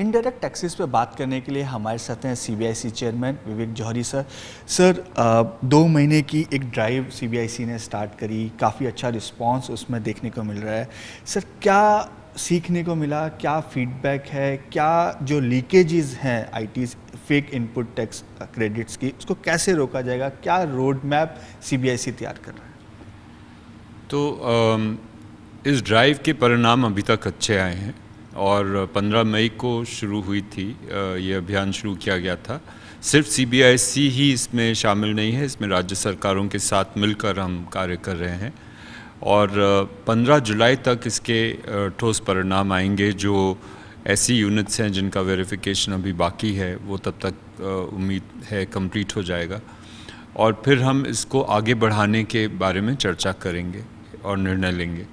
Indirect taxes पे बात करने के लिए हमारे साथ हैं CBIC chairman Vivek Johri sir. दो महीने की एक ड्राइव सीबीआईसी ने स्टार्ट करी, काफ़ी अच्छा रिस्पांस उसमें देखने को मिल रहा है। सर, क्या सीखने को मिला, क्या फीडबैक है, क्या जो लीकेजेस हैं IT fake input tax credits की, उसको कैसे रोका जाएगा, क्या रोड मैप सीबीआईसी तैयार कर रहा है? तो इस ड्राइव के परिणाम अभी तक अच्छे आए हैं और 15 मई को शुरू हुई थी, ये अभियान शुरू किया गया था। सिर्फ सीबीआईसी ही इसमें शामिल नहीं है, इसमें राज्य सरकारों के साथ मिलकर हम कार्य कर रहे हैं और 15 जुलाई तक इसके ठोस परिणाम आएंगे। जो ऐसी यूनिट्स हैं जिनका वेरिफिकेशन अभी बाकी है वो तब तक उम्मीद है कंप्लीट हो जाएगा और फिर हम इसको आगे बढ़ाने के बारे में चर्चा करेंगे और निर्णय लेंगे।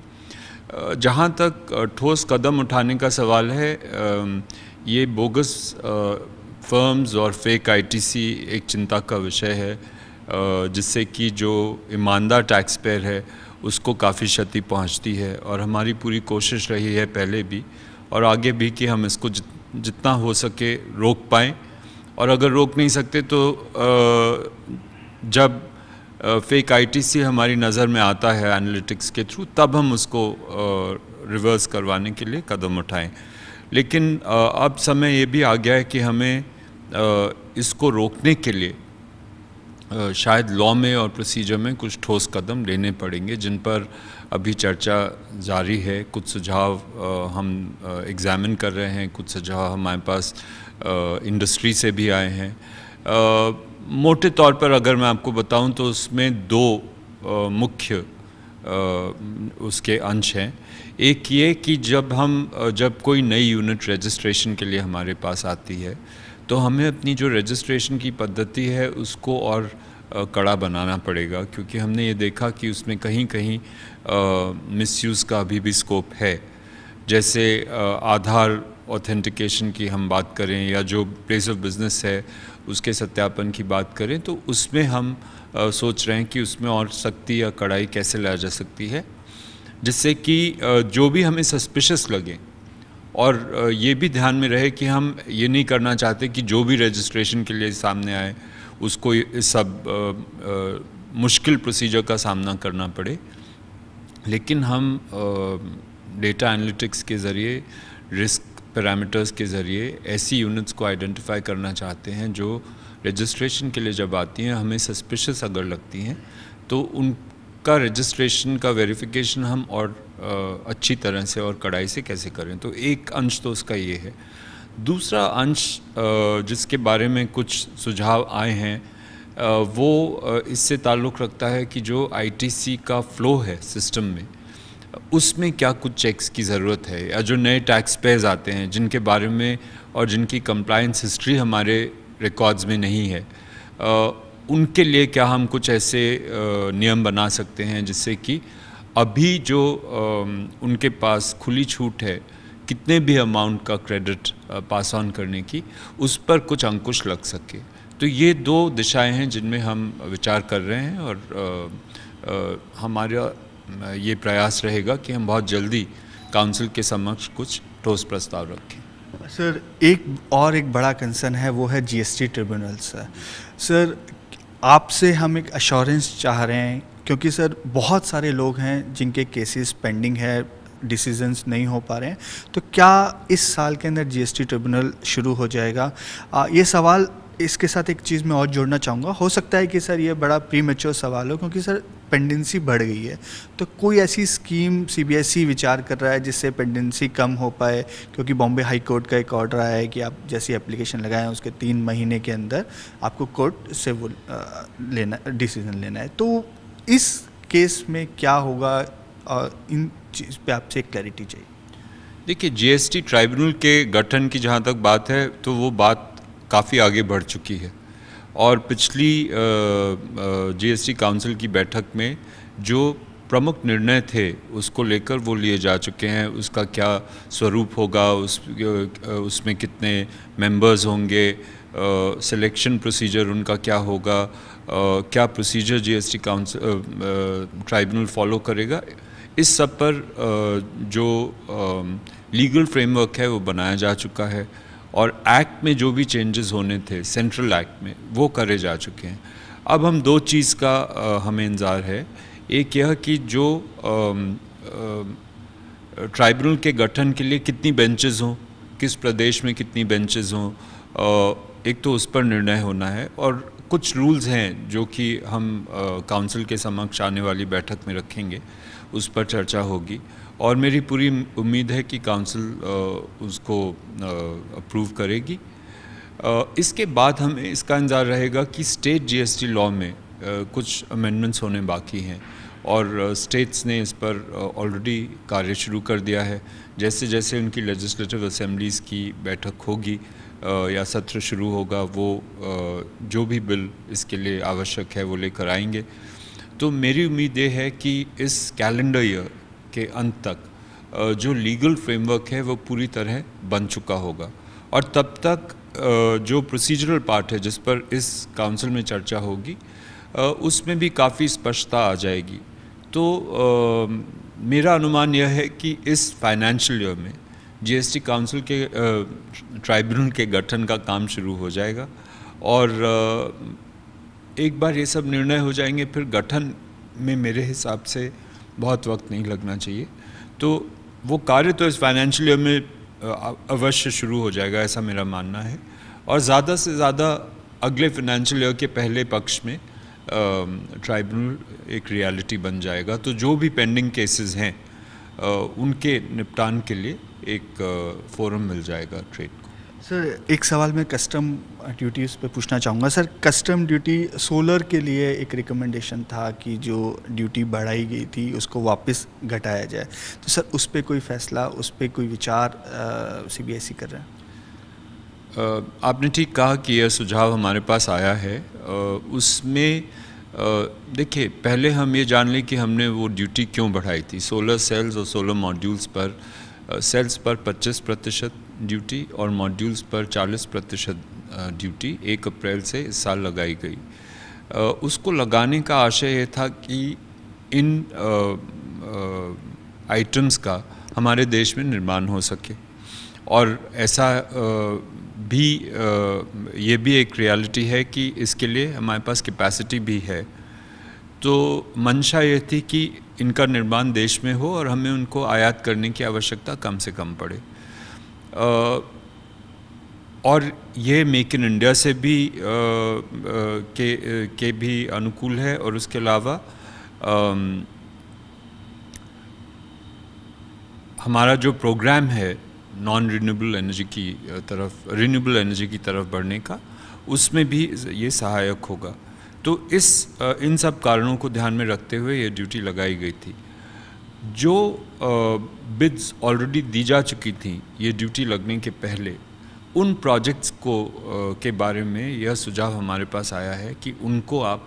जहाँ तक ठोस कदम उठाने का सवाल है, ये बोगस फर्म्स और फेक आईटीसी एक चिंता का विषय है, जिससे कि जो ईमानदार टैक्स पेयर है उसको काफ़ी क्षति पहुँचती है और हमारी पूरी कोशिश रही है पहले भी और आगे भी कि हम इसको जितना हो सके रोक पाएँ और अगर रोक नहीं सकते तो जब फेक आईटीसी हमारी नज़र में आता है एनालिटिक्स के थ्रू तब हम उसको रिवर्स करवाने के लिए कदम उठाएं। लेकिन अब समय ये भी आ गया है कि हमें इसको रोकने के लिए शायद लॉ में और प्रोसीजर में कुछ ठोस कदम लेने पड़ेंगे, जिन पर अभी चर्चा जारी है। कुछ सुझाव हम एग्जामिन कर रहे हैं, कुछ सुझाव हमारे पास इंडस्ट्री से भी आए हैं। मोटे तौर पर अगर मैं आपको बताऊं तो उसमें दो मुख्य उसके अंश हैं। एक ये कि जब कोई नई यूनिट रजिस्ट्रेशन के लिए हमारे पास आती है तो हमें अपनी जो रजिस्ट्रेशन की पद्धति है उसको और कड़ा बनाना पड़ेगा, क्योंकि हमने ये देखा कि उसमें कहीं कहीं मिसयूज़ का अभी भी स्कोप है। जैसे आधार ऑथेंटिकेशन की हम बात करें या जो प्लेस ऑफ बिजनेस है उसके सत्यापन की बात करें, तो उसमें हम सोच रहे हैं कि उसमें और सख्ती या कड़ाई कैसे लाई जा सकती है, जिससे कि जो भी हमें सस्पिशियस लगे और ये भी ध्यान में रहे कि हम ये नहीं करना चाहते कि जो भी रजिस्ट्रेशन के लिए सामने आए उसको सब मुश्किल प्रोसीजर का सामना करना पड़े। लेकिन हम डेटा एनालिटिक्स के ज़रिए, रिस्क पैरामीटर्स के ज़रिए ऐसी यूनिट्स को आइडेंटिफाई करना चाहते हैं जो रजिस्ट्रेशन के लिए जब आती हैं, हमें सस्पिशियस अगर लगती हैं तो उनका रजिस्ट्रेशन का वेरिफिकेशन हम और अच्छी तरह से और कड़ाई से कैसे करें। तो एक अंश तो उसका ये है। दूसरा अंश जिसके बारे में कुछ सुझाव आए हैं वो इससे ताल्लुक़ रखता है कि जो आईटीसी का फ़्लो है सिस्टम में, उसमें क्या कुछ चेक्स की ज़रूरत है, या जो नए टैक्स पेयर्स आते हैं जिनके बारे में और जिनकी कंप्लायंस हिस्ट्री हमारे रिकॉर्ड्स में नहीं है, उनके लिए क्या हम कुछ ऐसे नियम बना सकते हैं जिससे कि अभी जो उनके पास खुली छूट है कितने भी अमाउंट का क्रेडिट पास ऑन करने की, उस पर कुछ अंकुश लग सके। तो ये दो दिशाएं हैं जिनमें हम विचार कर रहे हैं और हमारा ये प्रयास रहेगा कि हम बहुत जल्दी काउंसिल के समक्ष कुछ ठोस प्रस्ताव रखें। सर, एक बड़ा कंसर्न है, वो है जीएसटी ट्रिब्यूनल। सर, आपसे हम एक अश्योरेंस चाह रहे हैं, क्योंकि सर बहुत सारे लोग हैं जिनके केसेस पेंडिंग है, डिसीजंस नहीं हो पा रहे हैं। तो क्या इस साल के अंदर जीएसटी ट्रिब्यूनल शुरू हो जाएगा? ये सवाल इसके साथ एक चीज़ मैं और जोड़ना चाहूँगा, हो सकता है कि सर ये बड़ा प्रीमेच्योर सवाल हो, क्योंकि सर पेंडेंसी बढ़ गई है, तो कोई ऐसी स्कीम सीबीआईसी विचार कर रहा है जिससे पेंडेंसी कम हो पाए? क्योंकि बॉम्बे हाई कोर्ट का एक ऑर्डर आया है कि आप जैसी एप्लीकेशन लगाएं उसके 3 महीने के अंदर आपको कोर्ट से वो डिसीजन लेना है। तो इस केस में क्या होगा और इन चीज़ पर आपसे एक क्लैरिटी चाहिए। देखिए, जीएसटी ट्राइब्यूनल के गठन की जहाँ तक बात है तो वो बात काफ़ी आगे बढ़ चुकी है और पिछली जीएसटी काउंसिल की बैठक में जो प्रमुख निर्णय थे उसको लेकर वो लिए जा चुके हैं। उसका क्या स्वरूप होगा, उसमें कितने मेंबर्स होंगे, सिलेक्शन प्रोसीजर उनका क्या होगा, क्या procedure GST council tribunal follow करेगा, इस सब पर जो लीगल फ्रेमवर्क है वो बनाया जा चुका है और एक्ट में जो भी चेंजेस होने थे सेंट्रल एक्ट में वो करे जा चुके हैं। अब हम दो चीज़ का हमें इंतज़ार है, एक यह कि जो ट्राइब्यूनल के गठन के लिए कितनी बेंचेस हों, किस प्रदेश में कितनी बेंचेस हों, एक तो उस पर निर्णय होना है। और कुछ रूल्स हैं जो कि हम काउंसिल के समक्ष आने वाली बैठक में रखेंगे, उस पर चर्चा होगी और मेरी पूरी उम्मीद है कि काउंसिल उसको अप्रूव करेगी। इसके बाद हमें इसका इंतज़ार रहेगा कि स्टेट जीएसटी लॉ में कुछ अमेंडमेंट्स होने बाकी हैं और स्टेट्स ने इस पर ऑलरेडी कार्य शुरू कर दिया है। जैसे जैसे उनकी लेजिस्लेटिव असेंबलीज़ की बैठक होगी या सत्र शुरू होगा, वो जो भी बिल इसके लिए आवश्यक है वो लेकर आएंगे। तो मेरी उम्मीद ये है कि इस कैलेंडर ईयर के अंत तक जो लीगल फ्रेमवर्क है वो पूरी तरह बन चुका होगा और तब तक जो प्रोसीजरल पार्ट है जिस पर इस काउंसिल में चर्चा होगी उसमें भी काफ़ी स्पष्टता आ जाएगी। तो मेरा अनुमान यह है कि इस फाइनेंशियल ईयर में जीएसटी काउंसिल के ट्राइब्यूनल के गठन का काम शुरू हो जाएगा और एक बार ये सब निर्णय हो जाएंगे फिर गठन में मेरे हिसाब से बहुत वक्त नहीं लगना चाहिए। तो वो कार्य तो इस फाइनेंशियल ईयर में अवश्य शुरू हो जाएगा, ऐसा मेरा मानना है। और ज़्यादा से ज़्यादा अगले फाइनेंशियल ईयर के पहले पक्ष में ट्राइब्यूनल एक रियलिटी बन जाएगा। तो जो भी पेंडिंग केसेस हैं उनके निपटान के लिए एक फोरम मिल जाएगा ट्रेड को। सर, एक सवाल मैं कस्टम ड्यूटीज़ पे पूछना चाहूँगा। सर, कस्टम ड्यूटी सोलर के लिए एक रिकमेंडेशन था कि जो ड्यूटी बढ़ाई गई थी उसको वापस घटाया जाए, तो सर उस पे कोई फैसला, उस पे कोई विचार सीबीआईसी कर रहे हैं? आपने ठीक कहा कि यह सुझाव हमारे पास आया है। उसमें देखिए, पहले हम ये जान लें कि हमने वो ड्यूटी क्यों बढ़ाई थी। सोलर सेल्स और सोलर मॉड्यूल्स पर, सेल्स पर 25% ड्यूटी और मॉड्यूल्स पर 40% ड्यूटी 1 अप्रैल से इस साल लगाई गई। उसको लगाने का आशय ये था कि इन आइटम्स का हमारे देश में निर्माण हो सके और ऐसा भी ये भी एक रियलिटी है कि इसके लिए हमारे पास कैपेसिटी भी है। तो मंशा ये थी कि इनका निर्माण देश में हो और हमें उनको आयात करने की आवश्यकता कम से कम पड़े और ये मेक इन इंडिया से भी के भी अनुकूल है। और उसके अलावा हमारा जो प्रोग्राम है नॉन रिन्यूएबल एनर्जी की तरफ, रिन्यूएबल एनर्जी की तरफ बढ़ने का, उसमें भी ये सहायक होगा। तो इन सब कारणों को ध्यान में रखते हुए ये ड्यूटी लगाई गई थी। जो बिड्स ऑलरेडी दी जा चुकी थी ये ड्यूटी लगने के पहले, उन प्रोजेक्ट्स को के बारे में यह सुझाव हमारे पास आया है कि उनको आप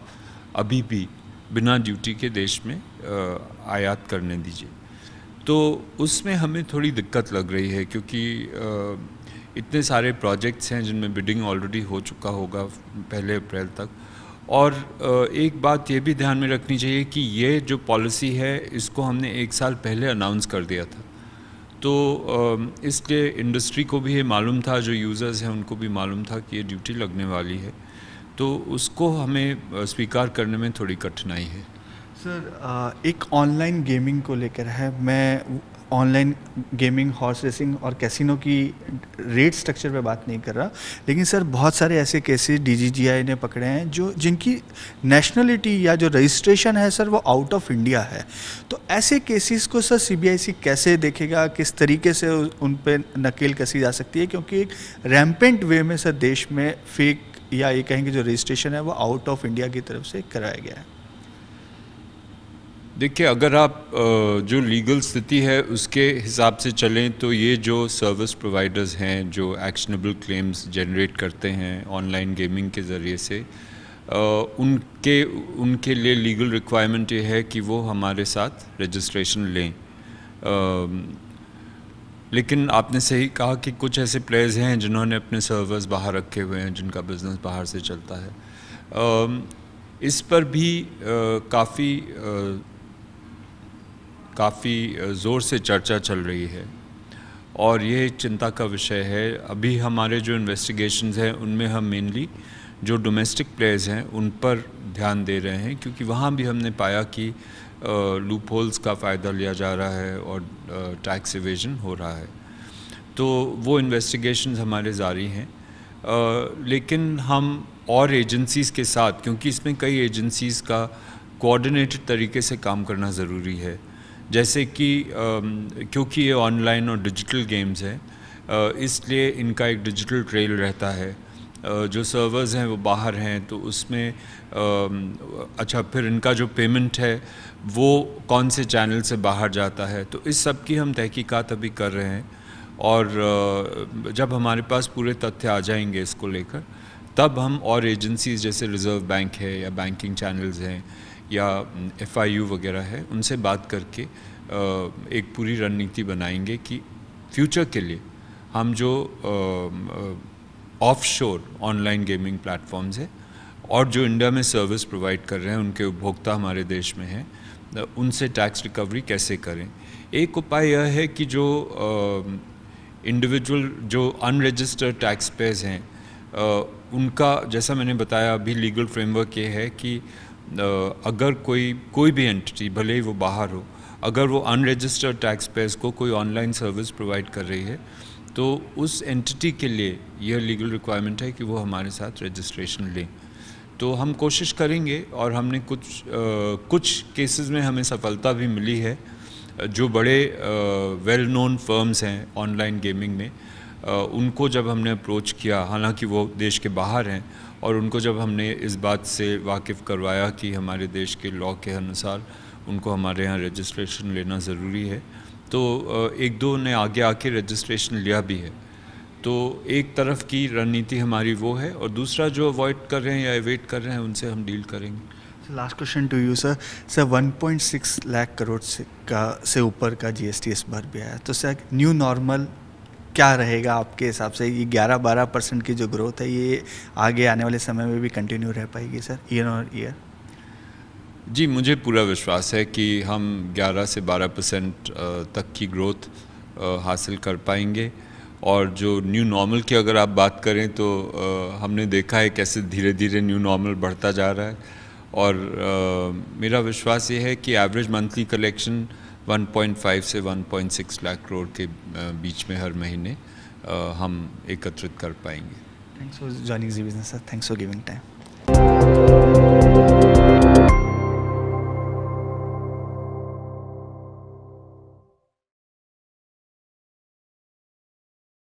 अभी भी बिना ड्यूटी के देश में आयात करने दीजिए। तो उसमें हमें थोड़ी दिक्कत लग रही है क्योंकि इतने सारे प्रोजेक्ट्स हैं जिनमें बिडिंग ऑलरेडी हो चुका होगा 1 अप्रैल तक। और एक बात ये भी ध्यान में रखनी चाहिए कि ये जो पॉलिसी है इसको हमने 1 साल पहले अनाउंस कर दिया था, तो इसलिए इंडस्ट्री को भी ये मालूम था, जो यूज़र्स हैं उनको भी मालूम था कि ये ड्यूटी लगने वाली है। तो उसको हमें स्वीकार करने में थोड़ी कठिनाई है। सर, एक ऑनलाइन गेमिंग को लेकर है। मैं ऑनलाइन गेमिंग, हॉर्स रेसिंग और कैसीनो की रेट स्ट्रक्चर पे बात नहीं कर रहा, लेकिन सर बहुत सारे ऐसे केसेस डीजीजीआई ने पकड़े हैं जो जिनकी नेशनलिटी या जो रजिस्ट्रेशन है सर वो आउट ऑफ इंडिया है। तो ऐसे केसेस को सर सीबीआईसी कैसे देखेगा, किस तरीके से उन पर नकेल कसी जा सकती है? क्योंकि एक रैम्पेंट वे में सर देश में फेक या ये कहेंगे जो रजिस्ट्रेशन है वो आउट ऑफ इंडिया की तरफ से कराया गया है। देखिए, अगर आप जो लीगल स्थिति है उसके हिसाब से चलें तो ये जो सर्विस प्रोवाइडर्स हैं जो एक्शनेबल क्लेम्स जनरेट करते हैं ऑनलाइन गेमिंग के ज़रिए से, उनके लिए लीगल रिक्वायरमेंट ये है कि वो हमारे साथ रजिस्ट्रेशन लें। लेकिन आपने सही कहा कि कुछ ऐसे प्लेयर्स हैं जिन्होंने अपने सर्वर्स बाहर रखे हुए हैं, जिनका बिज़नेस बाहर से चलता है। इस पर भी काफ़ी ज़ोर से चर्चा चल रही है और ये चिंता का विषय है। अभी हमारे जो इन्वेस्टिगेशंस हैं उनमें हम मेनली जो डोमेस्टिक प्लेयर्स हैं उन पर ध्यान दे रहे हैं, क्योंकि वहाँ भी हमने पाया कि लूप होल्स का फ़ायदा लिया जा रहा है और टैक्स इवेजन हो रहा है। तो वो इन्वेस्टिगेशंस हमारे जारी हैं, लेकिन हम और एजेंसीज़ के साथ, क्योंकि इसमें कई एजेंसीज़ का कोऑर्डिनेटेड तरीके से काम करना ज़रूरी है। जैसे कि क्योंकि ये ऑनलाइन और डिजिटल गेम्स हैं, इसलिए इनका एक डिजिटल ट्रेल रहता है। जो सर्वर्स हैं वो बाहर हैं, तो उसमें अच्छा फिर इनका जो पेमेंट है वो कौन से चैनल से बाहर जाता है, तो इस सब की हम तहकीकात अभी कर रहे हैं। और जब हमारे पास पूरे तथ्य आ जाएंगे इसको लेकर, तब हम और एजेंसीज़ जैसे रिज़र्व बैंक है या बैंकिंग चैनल्स हैं या एफआईयू वगैरह है, उनसे बात करके एक पूरी रणनीति बनाएंगे कि फ्यूचर के लिए हम जो ऑफशोर ऑनलाइन गेमिंग प्लेटफॉर्म्स है और जो इंडिया में सर्विस प्रोवाइड कर रहे हैं, उनके उपभोक्ता हमारे देश में हैं, उनसे टैक्स रिकवरी कैसे करें। एक उपाय यह है कि जो इंडिविजुअल जो अनरजिस्टर्ड टैक्स पेयर्स हैं उनका, जैसा मैंने बताया, अभी लीगल फ्रेमवर्क ये है कि अगर कोई भी एंटिटी, भले ही वो बाहर हो, अगर वो अनरजिस्टर्ड टैक्स पेयर्स को कोई ऑनलाइन सर्विस प्रोवाइड कर रही है, तो उस एंटिटी के लिए यह लीगल रिक्वायरमेंट है कि वो हमारे साथ रजिस्ट्रेशन लें। तो हम कोशिश करेंगे, और हमने कुछ केसेस में हमें सफलता भी मिली है। जो बड़े वेल नोन फर्म्स हैं ऑनलाइन गेमिंग में, उनको जब हमने अप्रोच किया, हालांकि वो देश के बाहर हैं, और उनको जब हमने इस बात से वाकिफ़ करवाया कि हमारे देश के लॉ के अनुसार उनको हमारे यहाँ रजिस्ट्रेशन लेना ज़रूरी है, तो एक दो ने आगे आके रजिस्ट्रेशन लिया भी है। तो एक तरफ की रणनीति हमारी वो है, और दूसरा जो अवॉइड कर रहे हैं या एवेट कर रहे हैं उनसे हम डील करेंगे। Last question to you sir. Sir 1.6 lakh crore से ऊपर का जीएसटी इस बार भी आया, तो सर न्यू नॉर्मल क्या रहेगा आपके हिसाब से? ये 11-12% की जो ग्रोथ है, ये आगे आने वाले समय में भी कंटिन्यू रह पाएगी सर, ईयर और ईयर? जी, मुझे पूरा विश्वास है कि हम 11 से 12% तक की ग्रोथ हासिल कर पाएंगे। और जो न्यू नॉर्मल की अगर आप बात करें, तो हमने देखा है कैसे धीरे धीरे न्यू नॉर्मल बढ़ता जा रहा है। और मेरा विश्वास ये है कि एवरेज मंथली कलेक्शन 1.5 से 1.6 लाख करोड़ के बीच में हर महीने हम एकत्रित कर पाएंगे। Thanks for joining Zee business sir, thanks for giving time.